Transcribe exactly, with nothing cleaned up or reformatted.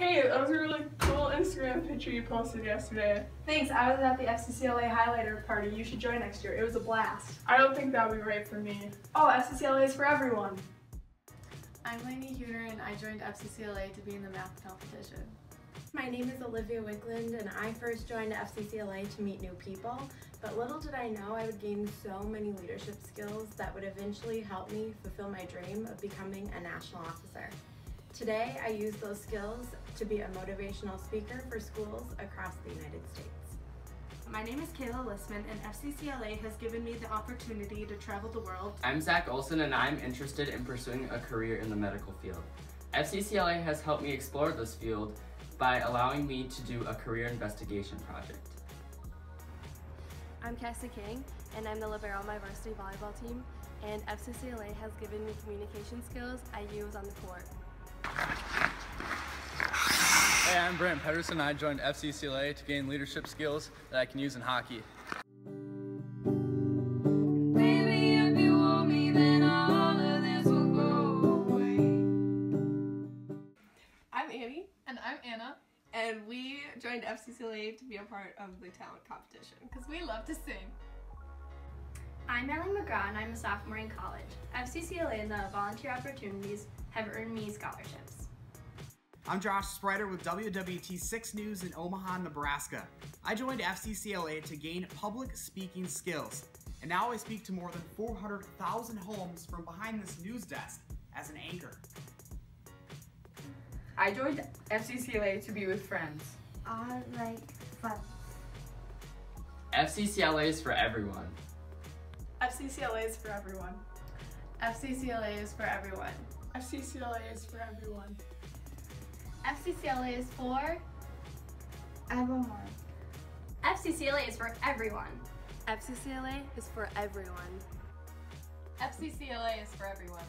Hey, that was a really cool Instagram picture you posted yesterday. Thanks, I was at the F C C L A highlighter party. You should join next year. It was a blast. I don't think that would be right for me. Oh, F C C L A is for everyone. I'm Lainey Huter and I joined F C C L A to be in the math competition. My name is Olivia Wickland and I first joined F C C L A to meet new people, but little did I know I would gain so many leadership skills that would eventually help me fulfill my dream of becoming a national officer. Today, I use those skills to be a motivational speaker for schools across the United States. My name is Kayla Lissman and F C C L A has given me the opportunity to travel the world. I'm Zach Olson and I'm interested in pursuing a career in the medical field. F C C L A has helped me explore this field by allowing me to do a career investigation project. I'm Cassie King, and I'm the libero on my varsity volleyball team, and F C C L A has given me communication skills I use on the court. Hey, I'm Brant Pedersen, and I joined F C C L A to gain leadership skills that I can use in hockey. And I'm Anna, and we joined F C C L A to be a part of the talent competition because we love to sing. I'm Ellie McGraw, and I'm a sophomore in college. F C C L A and the volunteer opportunities have earned me scholarships. I'm Josh Sprider with W W T six News in Omaha, Nebraska. I joined F C C L A to gain public speaking skills, and now I speak to more than four hundred thousand homes from behind this news desk as an anchor. I joined F C C L A to be with friends. I like fun. F C C L A is for everyone. F C C L A is for everyone. F C C L A is for everyone. F C C L A is for everyone. F C C L A is for everyone. F C C L A is for everyone. F C C L A is for everyone. F C C L A is for everyone.